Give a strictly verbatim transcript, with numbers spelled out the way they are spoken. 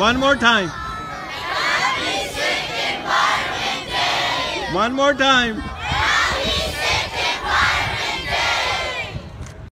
One more time. Happy Sick Environment Day. One more time.